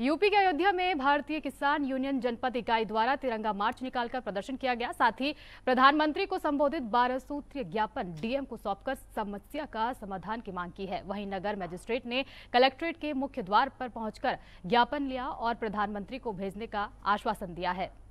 UP के अयोध्या में भारतीय किसान यूनियन जनपद इकाई द्वारा तिरंगा मार्च निकालकर प्रदर्शन किया गया। साथ ही प्रधानमंत्री को संबोधित 12 सूत्रीय ज्ञापन डीएम को सौंपकर समस्या का समाधान की मांग की है। वहीं नगर मजिस्ट्रेट ने कलेक्ट्रेट के मुख्य द्वार पर पहुंचकर ज्ञापन लिया और प्रधानमंत्री को भेजने का आश्वासन दिया है।